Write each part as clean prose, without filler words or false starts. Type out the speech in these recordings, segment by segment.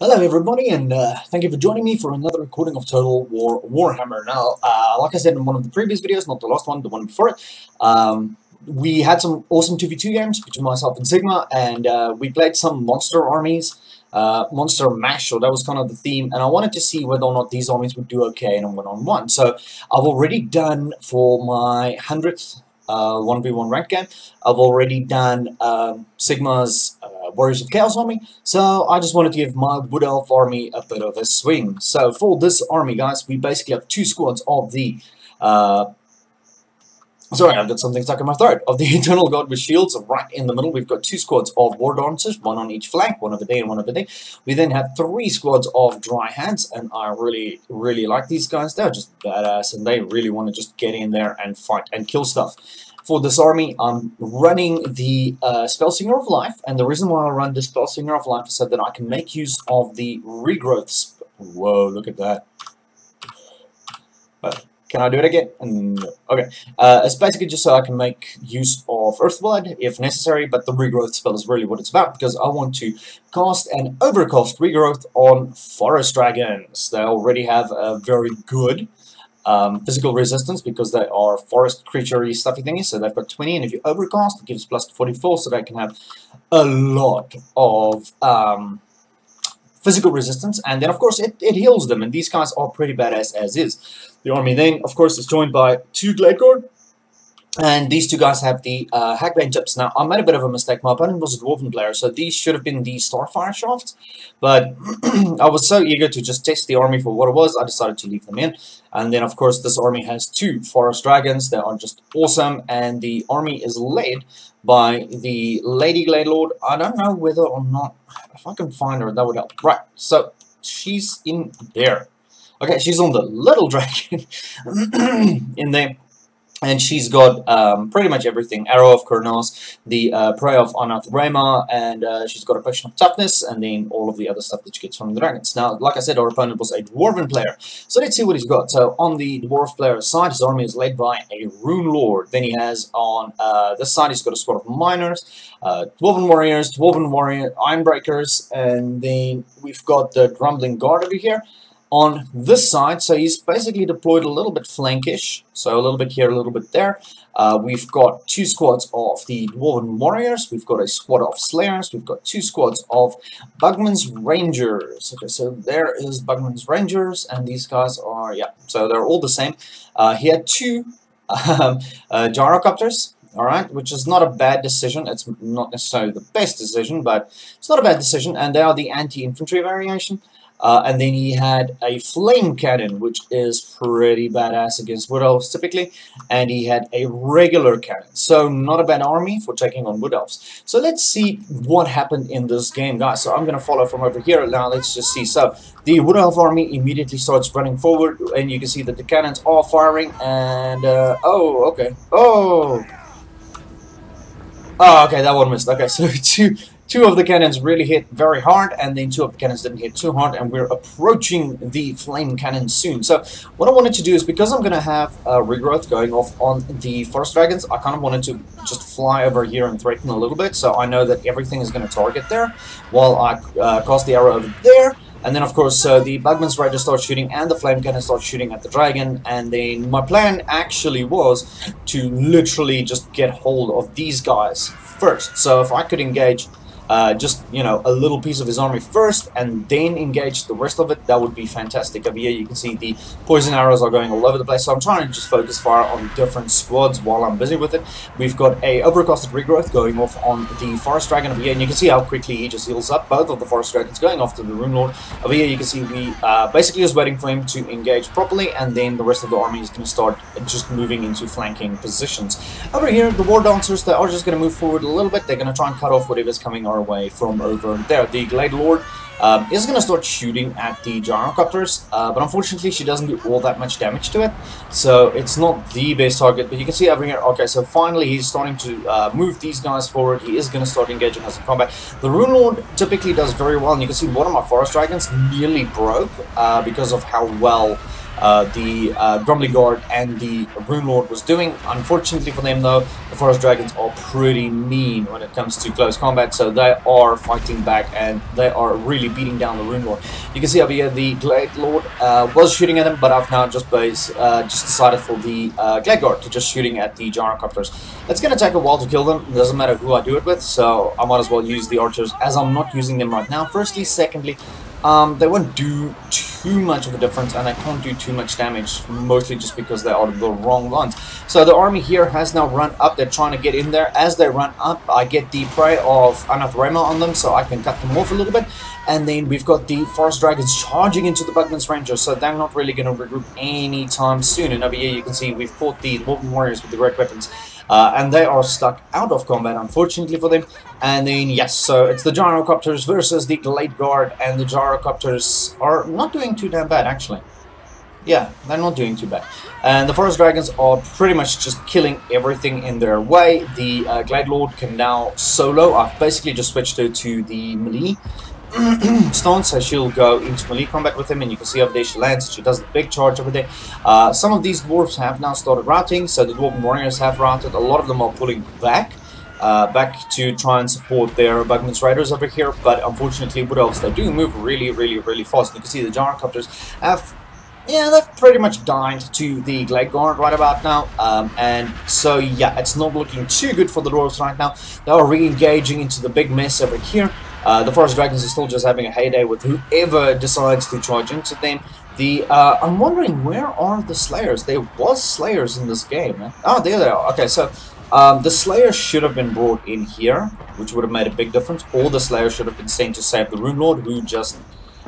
Hello everybody, and thank you for joining me for another recording of Total War Warhammer. Now, like I said in one of the previous videos, not the last one, the one before it, we had some awesome 2v2 games between myself and Sigma, and we played some monster armies, monster mash, so that was kind of the theme, and I wanted to see whether or not these armies would do okay in a one-on-one. So, I've already done, for my 100th 1v1 ranked game, I've already done Sigma's Warriors of Chaos army, so I just wanted to give my Wood Elf army a bit of a swing. So for this army, guys, we basically have two squads of the sorry, I've got something stuck in my throat. Of the Eternal Guard with shields, right in the middle, we've got two squads of War Dancers, one on each flank, one over there and one over there. We then have three squads of Dryads, and I really like these guys. They're just badass, and they really want to just get in there and fight and kill stuff. For this army, I'm running the Spell Singer of Life, and the reason why I run the Spell Singer of Life is so that I can make use of the Regrowth. Whoa, look at that. Can I do it again? No. Okay. It's basically just so I can make use of Earthblood if necessary, but the Regrowth spell is really what it's about, because I want to cast and overcast Regrowth on Forest Dragons. They already have a very good physical resistance because they are forest creature-y stuffy thingies, so they've got 20, and if you overcast, it gives plus 44, so they can have a lot of physical resistance, and then of course it heals them, and these guys are pretty badass as is. The army then of course is joined by two Glade Guard, and these two guys have the Hackbane Chips. Now I made a bit of a mistake, my opponent was a Dwarven player, so these should have been the Starfire Shafts, but I was so eager to just test the army for what it was, I decided to leave them in. And then of course this army has two Forest Dragons, they are just awesome, and the army is led by the Glade Lord. I don't know whether or not, if I can find her, that would help. Right, so she's in there. Okay, she's on the little dragon in there. And she's got pretty much everything. Arrow of Kurnos, the Prey of Anathema, and she's got a Potion of Toughness, and then all of the other stuff that she gets from the dragons. Now, like I said, our opponent was a Dwarven player. So let's see what he's got. So on the Dwarf player's side, his army is led by a Rune Lord. Then he has on this side, he's got a squad of Miners, Dwarven Warriors, Ironbreakers, and then we've got the Grumbling Guard over here. On this side, so he's basically deployed a little bit flankish, so a little bit here, a little bit there. We've got two squads of the Dwarven Warriors, we've got a squad of Slayers, we've got two squads of Bugman's Rangers. Okay, so there is Bugman's Rangers, and these guys are, yeah, so they're all the same. He had two Gyrocopters. Alright, which is not a bad decision, it's not necessarily the best decision, but it's not a bad decision, and they are the anti-infantry variation. And then he had a flame cannon, which is pretty badass against Wood Elves typically, and he had a regular cannon, so not a bad army for taking on Wood Elves. So let's see what happened in this game, guys. So I'm going to follow from over here. Now let's just see. So the Wood Elf army immediately starts running forward, and you can see that the cannons are firing, and oh, okay, oh, okay, that one missed. Okay, so two of the cannons really hit very hard, and then two of the cannons didn't hit too hard, and we're approaching the flame cannon soon. So what I wanted to do is, because I'm going to have Regrowth going off on the Forest Dragons, I kind of wanted to just fly over here and threaten a little bit, so I know that everything is going to target there, while I cast the arrow over there. And then, of course, the Bugman's Rangers start shooting, and the flame cannon starts shooting at the dragon. And then my plan actually was to literally just get hold of these guys first. So if I could engage just, you know, a little piece of his army first, and then engage the rest of it, that would be fantastic. Over here, you can see the poison arrows are going all over the place, so I'm trying to just focus fire on different squads while I'm busy with it. We've got a overcasted Regrowth going off on the Forest Dragon over here, and you can see how quickly he just heals up both of the Forest Dragons going off to the Rune Lord. Over here, you can see we basically just waiting for him to engage properly, and then the rest of the army is going to start just moving into flanking positions. Over here, the War Dancers, they are just going to move forward a little bit. They're going to try and cut off whatever's coming our way from over there. The Glade Lord is going to start shooting at the Gyrocopters, but unfortunately she doesn't do all that much damage to it, so it's not the best target. But you can see over here, okay, so finally he's starting to move these guys forward. He is going to start engaging us in combat. The Rune Lord typically does very well, and you can see one of my Forest Dragons nearly broke because of how well the Grumbling Guard and the Rune Lord was doing. Unfortunately for them, though, the Forest Dragons are pretty mean when it comes to close combat, so they are fighting back and they are really beating down the Rune Lord. You can see over here the Glade Lord was shooting at him, but I've now just decided for the Glade Guard to just shooting at the Gyrocopters. It's going to take a while to kill them. It doesn't matter who I do it with, so I might as well use the archers as I'm not using them right now. Firstly, secondly, they won't do too much of a difference, and they can't do too much damage, mostly just because they are the wrong ones. So the army here has now run up. They're trying to get in there. As they run up, I get the Prey of Anathema on them, so I can cut them off a little bit. And then we've got the Forest Dragons charging into the Bugman's Rangers, so they're not really going to regroup anytime soon. And over here you can see we've caught the Dwarven Warriors with the great weapons. And they are stuck out of combat, unfortunately for them. And then, yes, so it's the Gyrocopters versus the Glade Guard, and the Gyrocopters are not doing too damn bad, actually. Yeah, they're not doing too bad. And the Forest Dragons are pretty much just killing everything in their way. The Glade Lord can now solo. I've basically just switched her to the melee stance, so she'll go into melee combat with him, and you can see over there she lands, she does the big charge over there. Some of these dwarves have now started routing, so the Dwarven Warriors have routed. A lot of them are pulling back, back to try and support their Bugman's Raiders over here, but unfortunately Wood Elves, they do move really, really, really fast. You can see the Gyrocopters have, yeah, they've pretty much died to the Glade Guard right about now, and so yeah, it's not looking too good for the dwarves right now. They are re-engaging into the big mess over here. The Forest Dragons are still just having a heyday with whoever decides to charge into them. The I'm wondering, where are the Slayers? There was Slayers in this game. Man. Oh, there they are. Okay, so the Slayers should have been brought in here, which would have made a big difference. Or the Slayers should have been sent to save the Rune Lord, who just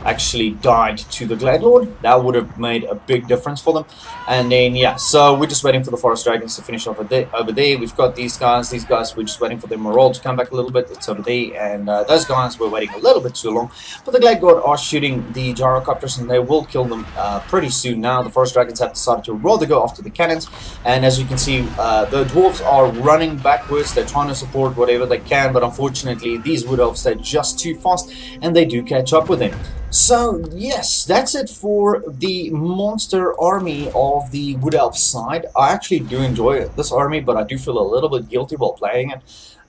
actually died to the Glade Lord. That would have made a big difference for them. And then, yeah, so we're just waiting for the Forest Dragons to finish off over there. We've got these guys, we're just waiting for their morale to come back a little bit. It's over there, and those guys were waiting a little bit too long. But the Glade Guard are shooting the Gyrocopters, and they will kill them pretty soon now. The Forest Dragons have decided to rather go after the cannons, and as you can see, the Dwarves are running backwards. They're trying to support whatever they can, but unfortunately, these Wood Elves, they're just too fast, and they do catch up with them. So, yes, that's it for the monster army of the Wood Elves side. I actually do enjoy this army, but I do feel a little bit guilty while playing it.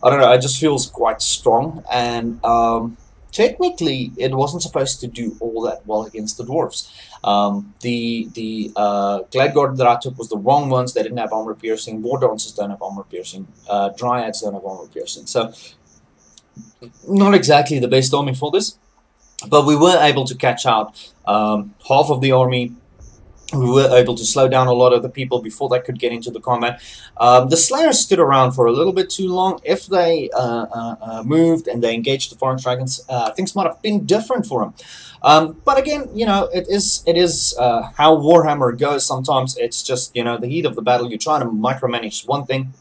I don't know, it just feels quite strong, and technically it wasn't supposed to do all that well against the dwarves. The Glade Guard that I took was the wrong ones. They didn't have armor piercing, War Dancers don't have armor piercing, Dryads don't have armor piercing, so not exactly the best army for this. But we were able to catch out half of the army. We were able to slow down a lot of the people before they could get into the combat. The Slayers stood around for a little bit too long. If they moved and they engaged the Forest Dragons, things might have been different for them. But again, you know, it is how Warhammer goes. Sometimes it's just, you know, the heat of the battle. You're trying to micromanage one thing,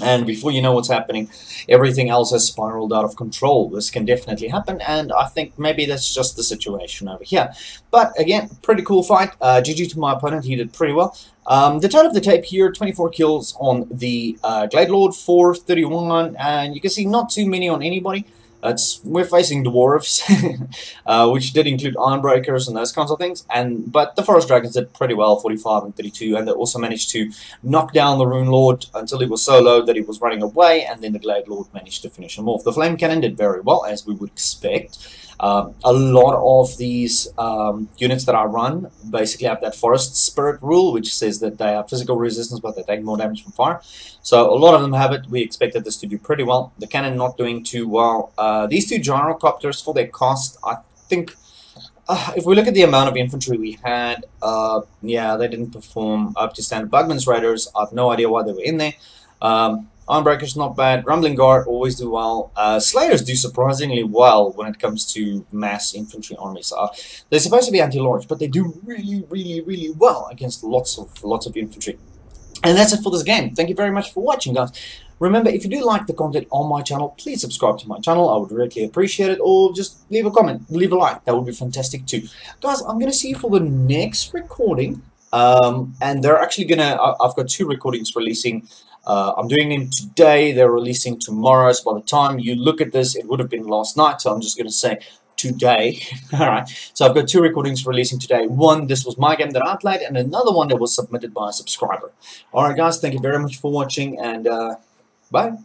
and before you know what's happening, everything else has spiraled out of control. This can definitely happen, and I think maybe that's just the situation over here. But again, pretty cool fight. GG to my opponent, he did pretty well. The total of the tape here, 24 kills on the Glade Lord, 431, and you can see not too many on anybody. We're facing dwarves, which did include Ironbreakers and those kinds of things. But the Forest Dragons did pretty well, 45 and 32, and they also managed to knock down the Rune Lord until he was so low that he was running away, and then the Glade Lord managed to finish him off. The Flame Cannon did very well, as we would expect. A lot of these units that I run basically have that Forest Spirit rule, which says that they have physical resistance, but they take more damage from fire. So a lot of them have it. We expected this to do pretty well. The cannon not doing too well. These two Gyrocopters, for their cost, I think, if we look at the amount of infantry we had, yeah, they didn't perform up to standard. Bugman's Raiders, I have no idea why they were in there. Ironbreakers, not bad. Grumbling Guard always do well. Slayers do surprisingly well when it comes to mass infantry armies. They're supposed to be anti-large, but they do really, really, really well against lots of infantry. And that's it for this game. Thank you very much for watching, guys. Remember, if you do like the content on my channel, please subscribe to my channel. I would really appreciate it. Or just leave a comment, leave a like. That would be fantastic too. Guys, I'm going to see you for the next recording. And they're actually going to... I've got two recordings releasing. I'm doing them today. They're releasing tomorrow. So by the time you look at this, it would have been last night. So I'm just going to say... today. Alright, so I've got two recordings releasing today. One, this was my game that I played, and another one that was submitted by a subscriber. Alright guys, thank you very much for watching, and bye.